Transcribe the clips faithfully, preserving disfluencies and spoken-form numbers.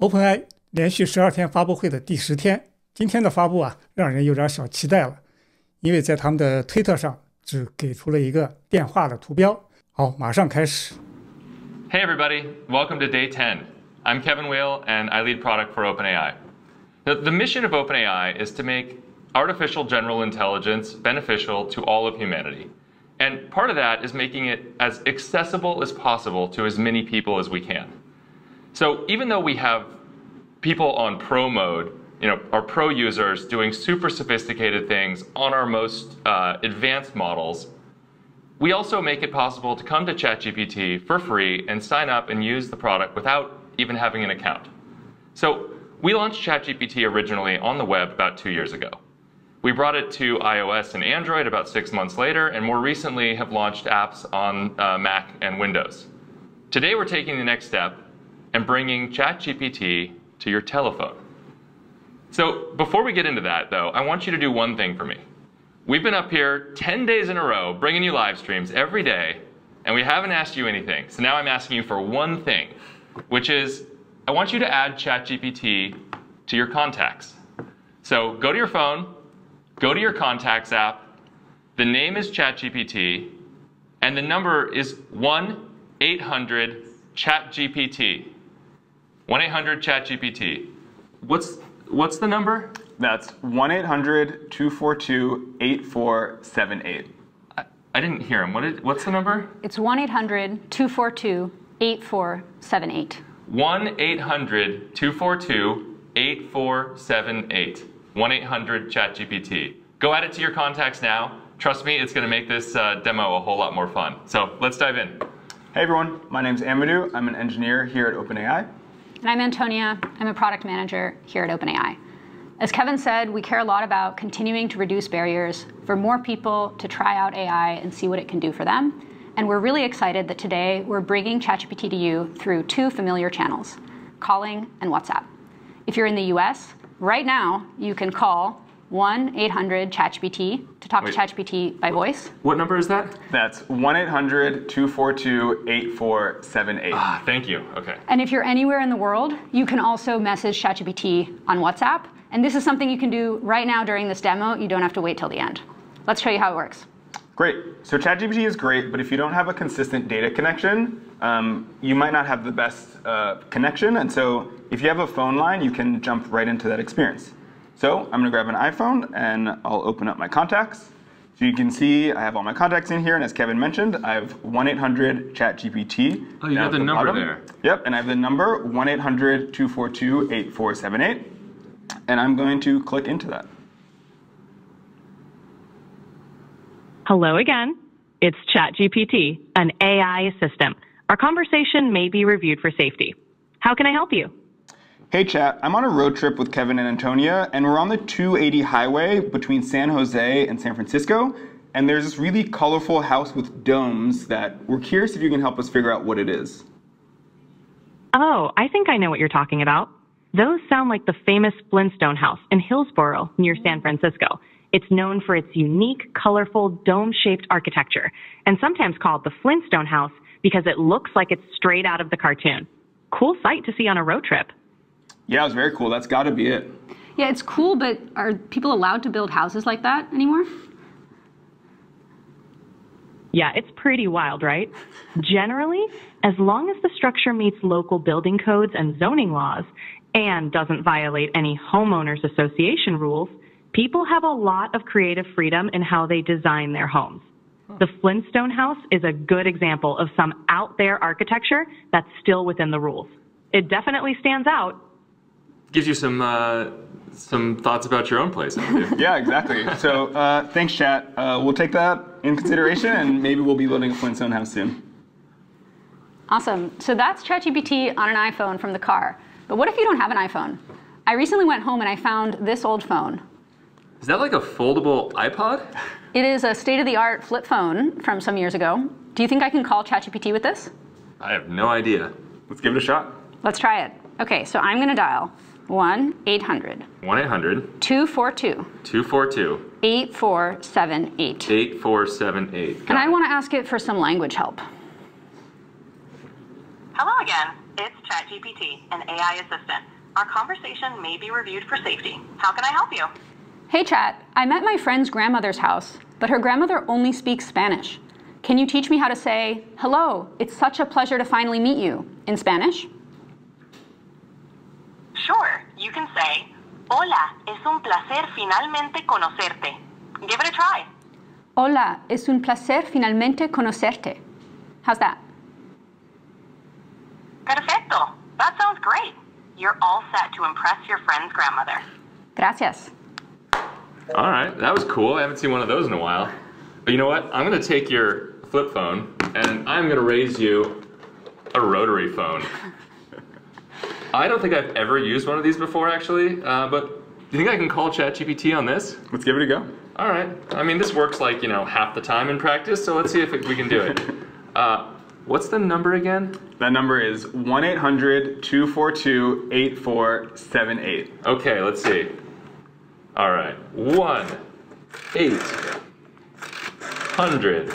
OpenAI 连续十二天发布会的第十天，今天的发布啊，让人有点小期待了，因为在他们的推特上只给出了一个电话的图标。好，马上开始。Hey everybody, welcome to day ten. I'm Kevin Wuille and I lead product for OpenAI. The, the mission of OpenAI is to make artificial general intelligence beneficial to all of humanity. And part of that is making it as accessible as possible to as many people as we can. So even though we have people on pro mode, you know, our pro users doing super sophisticated things on our most uh, advanced models, we also make it possible to come to ChatGPT for free and sign up and use the product without even having an account. So we launched ChatGPT originally on the web about two years ago. We brought it to iOS and Android about six months later, and more recently have launched apps on uh, Mac and Windows. Today we're taking the next step and bringing ChatGPT to your telephone. So before we get into that though, I want you to do one thing for me. We've been up here ten days in a row bringing you live streams every day, and we haven't asked you anything. So now I'm asking you for one thing, which is I want you to add ChatGPT to your contacts. So go to your phone, go to your contacts app, the name is ChatGPT, and the number is one eight hundred ChatGPT. one eight hundred ChatGPT. What's, what's the number? That's one eight hundred two four two eight four seven eight. I, I didn't hear him. What is, what's the number? It's one eight hundred two four two eight four seven eight. one eight hundred two four two eight four seven eight. one eight hundred ChatGPT. Go add it to your contacts now. Trust me, it's going to make this uh, demo a whole lot more fun. So let's dive in. Hey everyone, my name's Amadou. I'm an engineer here at OpenAI. And I'm Antonia. I'm a product manager here at OpenAI. As Kevin said, we care a lot about continuing to reduce barriers for more people to try out A I and see what it can do for them. And we're really excited that today we're bringing ChatGPT to you through two familiar channels, calling and WhatsApp. If you're in the U S, right now you can call one eight hundred ChatGPT to talk Wait. to ChatGPT by voice. What number is that? That's one eight hundred two four two eight four seven eight. Ah, thank you. Okay. And if you're anywhere in the world, you can also message ChatGPT on WhatsApp. And this is something you can do right now during this demo. You don't have to wait till the end. Let's show you how it works. Great. So ChatGPT is great, but if you don't have a consistent data connection, um, you might not have the best uh, connection. And so if you have a phone line, you can jump right into that experience. So I'm going to grab an iPhone and I'll open up my contacts. So you can see I have all my contacts in here. And as Kevin mentioned, I have one eight hundred ChatGPT. Oh, you have the, the number bottom. there. Yep. And I have the number one eight hundred two four two eight four seven eight. And I'm going to click into that. Hello again. It's ChatGPT, an A I assistant. Our conversation may be reviewed for safety. How can I help you? Hey, Chat. I'm on a road trip with Kevin and Antonia, and we're on the two eighty highway between San Jose and San Francisco. And there's this really colorful house with domes that we're curious if you can help us figure out what it is. Oh, I think I know what you're talking about. Those sound like the famous Flintstone House in Hillsboro near San Francisco. It's known for its unique, colorful, dome-shaped architecture, and sometimes called the Flintstone House because it looks like it's straight out of the cartoon. Cool sight to see on a road trip. Yeah, it was very cool. That's got to be it. Yeah, it's cool, but are people allowed to build houses like that anymore? Yeah, it's pretty wild, right? Generally, as long as the structure meets local building codes and zoning laws, and doesn't violate any homeowners association rules, people have a lot of creative freedom in how they design their homes. The Flintstone House is a good example of some out there architecture that's still within the rules. It definitely stands out. Gives you some uh, some thoughts about your own place. Yeah, exactly. So uh, thanks, Chat. Uh, we'll take that in consideration, and maybe we'll be building a Flintstone house soon. Awesome. So that's ChatGPT on an iPhone from the car. But what if you don't have an iPhone? I recently went home and I found this old phone. Is that like a foldable iPod? It is a state-of-the-art flip phone from some years ago. Do you think I can call ChatGPT with this? I have no idea. Let's give it a shot. Let's try it. Okay, so I'm going to dial one eight hundred. one eight hundred. two four two. two four two. eight four seven eight. eight four seven eight. And I want to ask it for some language help. Hello again. It's ChatGPT, an A I assistant. Our conversation may be reviewed for safety. How can I help you? Hey, Chat. I'm at my friend's grandmother's house, but her grandmother only speaks Spanish. Can you teach me how to say, hello, it's such a pleasure to finally meet you, in Spanish? Sure. You can say, hola, es un placer finalmente conocerte. Give it a try. Hola, es un placer finalmente conocerte. How's that? Perfecto. That sounds great. You're all set to impress your friend's grandmother. Gracias. All right. That was cool. I haven't seen one of those in a while. But you know what? I'm going to take your flip phone, and I'm going to raise you a rotary phone. I don't think I've ever used one of these before, actually, uh, but do you think I can call ChatGPT on this? Let's give it a go. All right. I mean, this works like, you know, half the time in practice, so let's see if it, we can do it. Uh, what's the number again? That number is one eight hundred, two four two, eight four seven eight. Okay, let's see. All right. one eight hundred,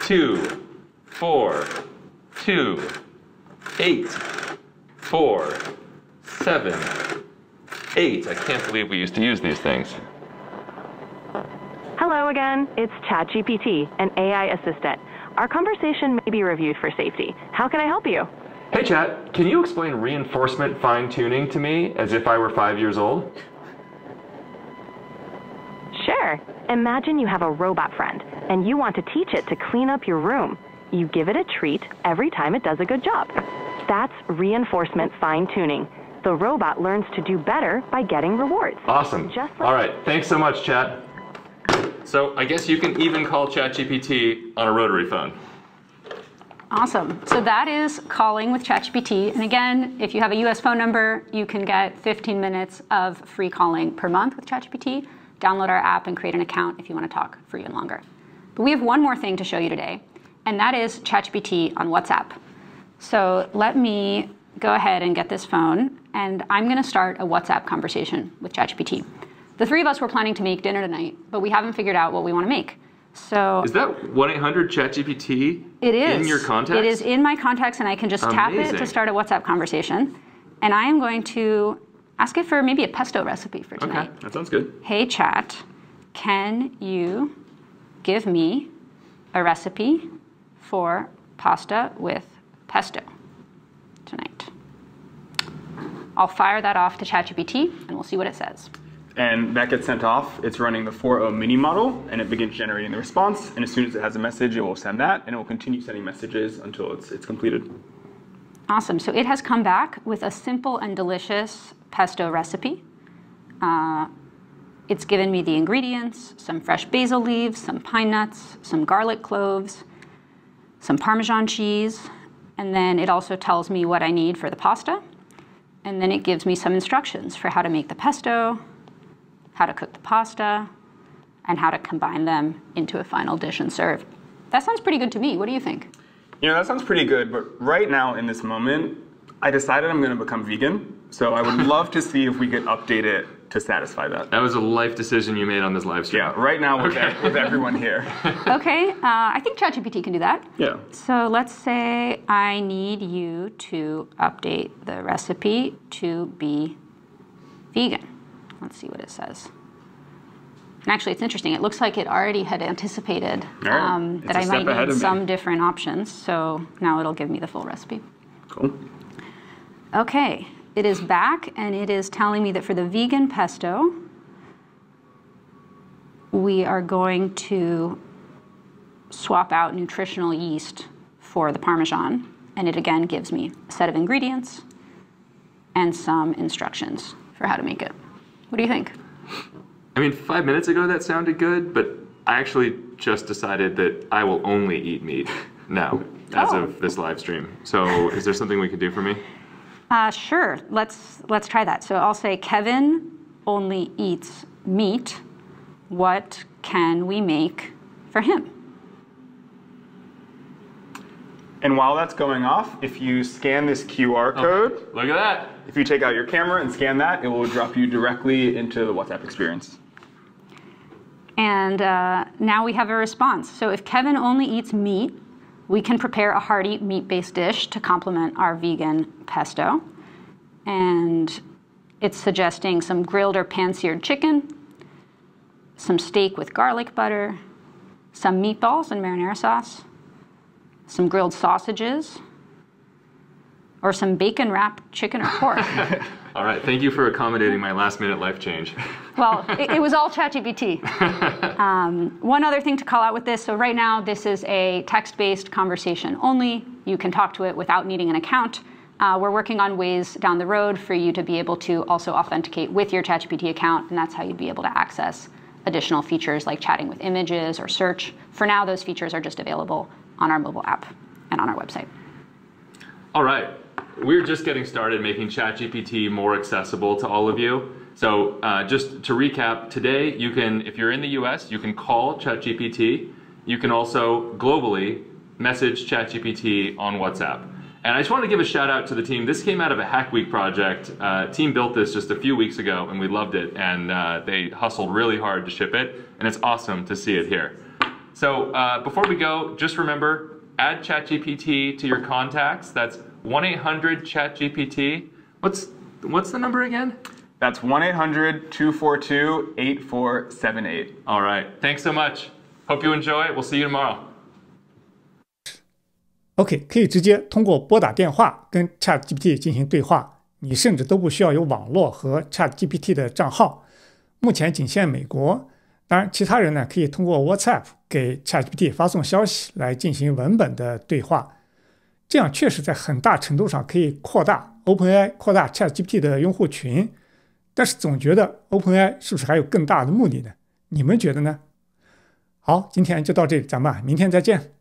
two four two, eight four seven eight. I can't believe we used to use these things. Hello again, it's ChatGPT, an A I assistant. Our conversation may be reviewed for safety. How can I help you? Hey Chat, can you explain reinforcement fine-tuning to me as if I were five years old? Sure. Imagine you have a robot friend and you want to teach it to clean up your room. You give it a treat every time it does a good job. That's reinforcement fine-tuning. The robot learns to do better by getting rewards. Awesome. Just like all right. Thanks so much, Chat. So I guess you can even call ChatGPT on a rotary phone. Awesome. So that is Calling with ChatGPT. And again, if you have a U S phone number, you can get fifteen minutes of free calling per month with ChatGPT. Download our app and create an account if you want to talk for even longer. But we have one more thing to show you today, and that is ChatGPT on WhatsApp. So let me go ahead and get this phone, and I'm going to start a WhatsApp conversation with ChatGPT. The three of us were planning to make dinner tonight, but we haven't figured out what we want to make. So is that one eight hundred ChatGPT it is. In your contacts? It is in my contacts, and I can just Amazing. Tap it to start a WhatsApp conversation. And I am going to ask it for maybe a pesto recipe for tonight. Okay, that sounds good. Hey, Chat, can you give me a recipe for pasta with pesto tonight? I'll fire that off to ChatGPT, and we'll see what it says. And that gets sent off. It's running the four point oh mini model, and it begins generating the response. And as soon as it has a message, it will send that, and it will continue sending messages until it's, it's completed. Awesome. So it has come back with a simple and delicious pesto recipe. Uh, it's given me the ingredients, some fresh basil leaves, some pine nuts, some garlic cloves, some Parmesan cheese, and then it also tells me what I need for the pasta. And then it gives me some instructions for how to make the pesto, how to cook the pasta, and how to combine them into a final dish and serve. That sounds pretty good to me. What do you think? You know, that sounds pretty good, but right now in this moment, I decided I'm going to become vegan, so I would love to see if we could update it to satisfy that. That was a life decision you made on this live stream. Yeah, right now with, okay. e with everyone here. Okay, uh, I think ChatGPT can do that. Yeah. So let's say I need you to update the recipe to be vegan. Let's see what it says. And actually, it's interesting. It looks like it already had anticipated um, that I might need some different options. So now it'll give me the full recipe. Cool. Okay. It is back, and it is telling me that for the vegan pesto, we are going to swap out nutritional yeast for the Parmesan. And it, again, gives me a set of ingredients and some instructions for how to make it. What do you think? I mean, five minutes ago that sounded good, but I actually just decided that I will only eat meat now, as oh. of this live stream. So is there something we could do for me? Uh, sure, let's, let's try that. So I'll say, Kevin only eats meat. What can we make for him? And while that's going off, if you scan this Q R code, okay. Look at that. If you take out your camera and scan that, it will drop you directly into the WhatsApp experience. And uh, now we have a response. So if Kevin only eats meat, We can prepare a hearty meat-based dish to complement our vegan pesto. And it's suggesting some grilled or pan-seared chicken, some steak with garlic butter, some meatballs and marinara sauce, some grilled sausages, or some bacon-wrapped chicken or pork. All right, thank you for accommodating my last-minute life change. Well, it, it was all ChatGPT. Um, one other thing to call out with this, so right now this is a text-based conversation only. You can talk to it without needing an account. Uh, we're working on ways down the road for you to be able to also authenticate with your ChatGPT account, and that's how you'd be able to access additional features like chatting with images or search. For now, those features are just available on our mobile app and on our website. All right. We're just getting started making ChatGPT more accessible to all of you. So uh, just to recap, today you can, if you're in the U S, you can call ChatGPT. You can also globally message ChatGPT on WhatsApp. And I just want to give a shout out to the team. This came out of a Hack Week project. Uh, team built this just a few weeks ago and we loved it, and uh, they hustled really hard to ship it, and it's awesome to see it here. So uh, before we go, just remember, add ChatGPT to your contacts. That's one eight hundred ChatGPT. What's, what's the number again? That's one eight hundred two four two eight four seven eight. All right. Thanks so much. Hope you enjoy. We'll see you tomorrow. OK， 可以直接通过拨打电话跟 ChatGPT 进行对话，你甚至都不需要有网络和 ChatGPT 的账号。目前仅限美国。 当然，其他人呢可以通过 WhatsApp 给 ChatGPT 发送消息来进行文本的对话，这样确实在很大程度上可以扩大 OpenAI 扩大 ChatGPT 的用户群。但是总觉得 OpenAI 是不是还有更大的目的呢？你们觉得呢？好，今天就到这里，咱们明天再见。